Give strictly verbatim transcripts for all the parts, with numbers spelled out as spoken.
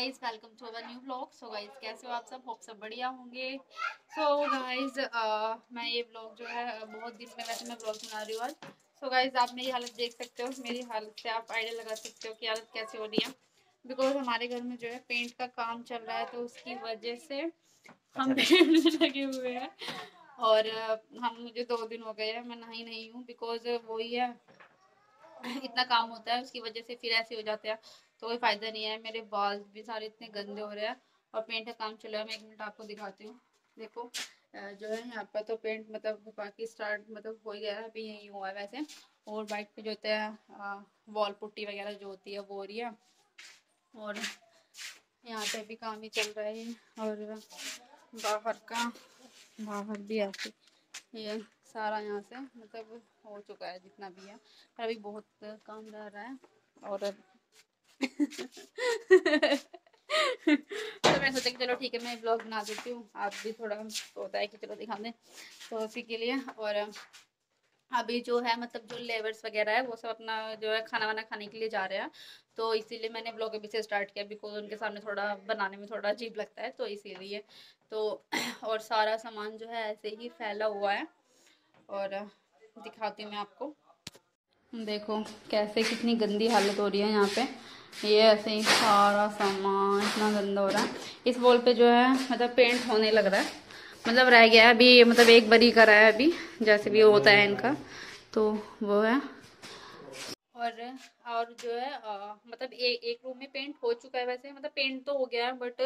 Guys welcome to our new blog. So guys कैसे हो आप सब, होप सब बढ़िया होंगे। सो so, गाइज uh, मैं ये ब्लॉग जो है बहुत दिन में वैसे मैं ब्लॉग बना रही हूँ आज। सो गाइज आप मेरी हालत देख सकते हो, मेरी हालत से आप आइडिया लगा सकते हो कि हालत कैसे हो रही है। बिकॉज हमारे घर में जो है पेंट का काम चल रहा है तो उसकी वजह से हम पेंट लगे हुए हैं और हम मुझे दो दिन हो गए हैं मैं नहाई नहीं हूँ। बिकॉज वही है, इतना काम होता है उसकी वजह से फिर ऐसे हो जाते हैं तो कोई फायदा नहीं है। मेरे बाल भी सारे इतने गंदे हो रहे हैं और पेंट का काम चल रहा है। मैं एक मिनट आपको दिखाती हूँ। देखो जो है यहाँ पर तो पेंट मतलब बाकी स्टार्ट मतलब हो ही गया है, अभी यही हुआ है वैसे। और बाइक पे जो होता है वॉल पुट्टी वगैरह जो होती है वो हो रही है और यहाँ पे भी काम ही चल रहा है। और बाहर का बाहर भी ऐसे ये सारा यहाँ से मतलब हो चुका है जितना भी है, पर अभी बहुत काम रह रहा है। और तो मैं सोचा कि चलो ठीक है मैं ब्लॉग बना देती हूँ, आप भी थोड़ा होता है कि चलो दिखा दें तो उसी के लिए। और अभी जो है मतलब जो लेबर्स वगैरह है वो सब अपना जो है खाना वाना खाने के लिए जा रहे हैं तो इसीलिए मैंने ब्लॉग अभी से स्टार्ट किया। बिकॉज उनके सामने थोड़ा बनाने में थोड़ा अजीब लगता है तो इसीलिए। तो और सारा सामान जो है ऐसे ही फैला हुआ है और दिखाती हूँ मैं आपको। देखो कैसे कितनी गंदी हालत हो रही है यहाँ पे, ये ऐसे ही सारा सामान इतना गंदा हो रहा है। इस वॉल पे जो है मतलब पेंट होने लग रहा है, मतलब रह गया है अभी मतलब एक बारी का रहा है अभी, जैसे भी होता है इनका तो वो है। और और जो है आ, मतलब ए, एक रूम में पेंट हो चुका है वैसे, मतलब पेंट तो हो गया है बट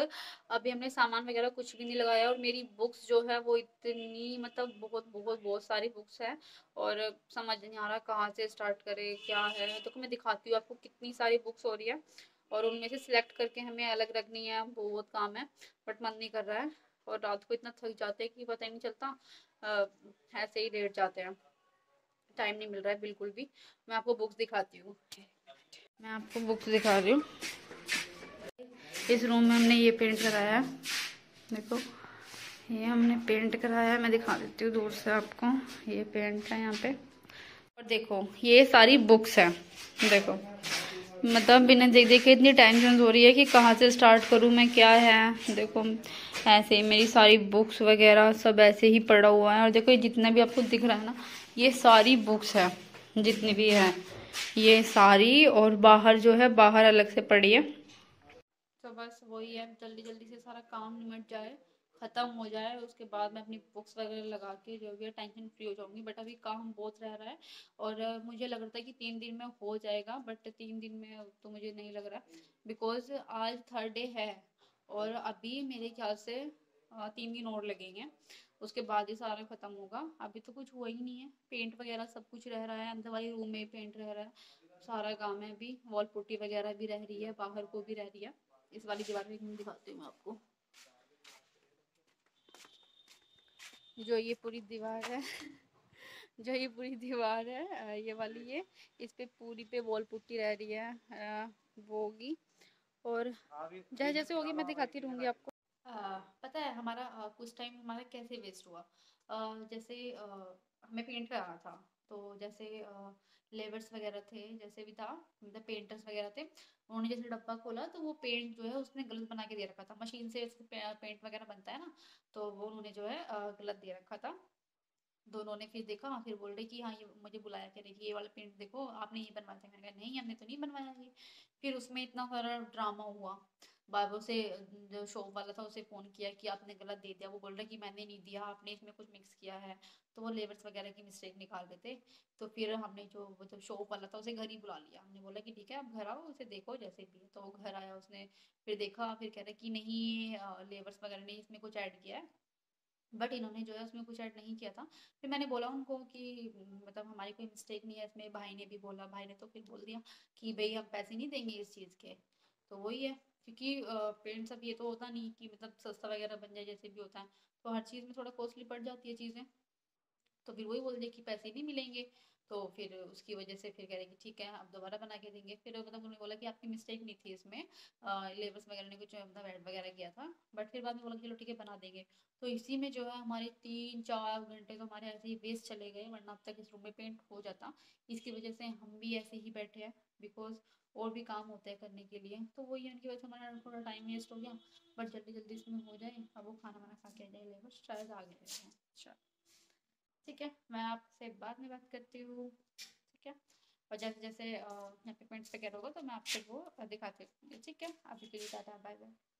अभी हमने सामान वगैरह कुछ भी नहीं लगाया। और मेरी बुक्स जो है वो इतनी मतलब बहुत बहुत बहुत सारी बुक्स है और समझ नहीं आ रहा कहाँ से स्टार्ट करे क्या है। तो मैं दिखाती हूँ आपको कितनी सारी बुक्स हो रही है और उनमें से सिलेक्ट करके हमें अलग रखनी है। बहुत काम है बट मन नहीं कर रहा है और रात को इतना थक जाते हैं कि पता ही नहीं चलता, आ, ऐसे ही लेट जाते हैं, टाइम नहीं मिल रहा है बिल्कुल भी। मैं आपको बुक्स दिखाती हूँ, मैं आपको बुक्स दिखा रही हूँ। इस रूम में हमने ये पेंट कराया है, देखो ये हमने पेंट कराया है, मैं दिखा देती हूँ दूर से आपको। ये पेंट है यहाँ पे और देखो ये सारी बुक्स है। देखो मतलब बिना देख देख के इतनी टेंशन हो रही है कि कहाँ से स्टार्ट करूँ मैं, क्या है। देखो ऐसे ही मेरी सारी बुक्स वगैरह सब ऐसे ही पड़ा हुआ है। और देखो ये जितना भी आपको दिख रहा है ना ये सारी बुक्स है जितनी भी है ये सारी, और बाहर जो है बाहर अलग से पड़ी है। तो बस वही है, जल्दी जल्दी से सारा काम निमट जाए, ख़त्म हो जाए, उसके बाद मैं अपनी बुक्स वगैरह लगा के जो भी है टेंशन फ्री हो जाऊंगी। बट अभी काम बहुत रह रहा है और मुझे लग रहा था कि तीन दिन में हो जाएगा बट तीन दिन में तो मुझे नहीं लग रहा बिकॉज आज थर्ड डे है और अभी मेरे ख्याल से तीन दिन और लगेंगे उसके बाद ही सारा खत्म होगा। अभी तो कुछ हुआ ही नहीं है, पेंट वगैरह सब कुछ रह रहा है, अंदर वाली रूम में पेंट रह रहा है, सारा काम है अभी। वॉल पुट्टी वगैरह भी रह रही है, बाहर को भी रह रही है। इस वाली दीवार में दिखाती हूँ मैं आपको, जो ये पूरी दीवार है जो ये पूरी दीवार है ये वाली, ये इस पे पूरी पे वॉल पुट्टी रह रही है वो होगी। और जैसे जैसे होगी मैं दिखाती रहूँगी आपको। आ, पता है हमारा आ, कुछ टाइम हमारा कैसे वेस्ट हुआ। आ, जैसे आ, हमें पेंट कराना था तो जैसे लेबर्स वगैरह थे, जैसे भी था मतलब पेंटर्स वगैरह थे, उन्होंने जैसे डब्बा खोला तो वो पेंट जो है उसने गलत बना के दे रखा था। मशीन से पेंट वगैरह बनता है ना तो वो उन्होंने जो है गलत दे रखा था। दोनों ने फिर देखा, फिर बोल रहे कि हाँ ये मुझे बुलाया कह रहे कि ये वाला पेंट देखो आपने ये बनवाया था। मैंने कहा नहीं हमने तो नहीं बनवाया ये। फिर उसमें इतना सारा ड्रामा हुआ, बाबू से जो शॉप वाला था उसे फ़ोन किया कि आपने गलत दे दिया, वो बोल रहा है कि मैंने नहीं दिया आपने इसमें कुछ मिक्स किया है। तो वो लेबर्स वगैरह की मिस्टेक निकाल रहे थे तो फिर हमने जो मतलब शॉप वाला था उसे घर ही बुला लिया। हमने बोला कि ठीक है आप घर आओ उसे देखो जैसे भी है। तो वो घर आया, उसने फिर देखा, फिर कह रहा कि नहीं लेबर्स वगैरह ने इसमें कुछ ऐड किया है बट इन्होंने जो है उसमें कुछ ऐड नहीं किया था। फिर मैंने बोला उनको कि मतलब हमारी कोई मिस्टेक नहीं है इसमें। भाई ने भी बोला, भाई ने तो फिर बोल दिया कि भाई हम पैसे नहीं देंगे इस चीज़ के। तो वही है क्योंकि पेंट्स अब ये तो होता नहीं कि मतलब सस्ता वगैरह बन जाए, जैसे भी होता है तो हर चीज़ में थोड़ा कॉस्टली पड़ जाती है चीज़ें। तो फिर वही बोल दिया कि पैसे नहीं मिलेंगे तो फिर उसकी वजह से फिर कह रहे कि ठीक है आप दोबारा बना के देंगे। फिर मतलब उन्होंने बोला कि आपकी मिस्टेक नहीं थी इसमें, लेबर्स वगैरह ने कुछ अपना वेट वगैरह किया था, बट फिर बाद में बोला कि चलो ठीक है बना देंगे। तो इसी में जो है हमारे तीन चार घंटे तो हमारे ऐसे ही वेस्ट चले गए, वरना अब तक इस रूम में पेंट हो जाता। इसकी वजह से हम भी ऐसे ही बैठे हैं बिकॉज और भी काम होता है करने के लिए, तो वही उनकी वजह से हमारा थोड़ा टाइम वेस्ट हो गया। बट जल्दी जल्दी इसमें हो जाए, अब वो खाना वाना खा के आ जाए, लेबर शायद आ गए हैं। अच्छा ठीक है, मैं आपसे बाद में बात करती हूँ, ठीक है। और जैसे जैसे यहाँ पे कमेंट्स वगैरह होगा तो मैं आपको वो दिखाती हूँ, ठीक है। अभी के लिए टाटा, बाय बाय।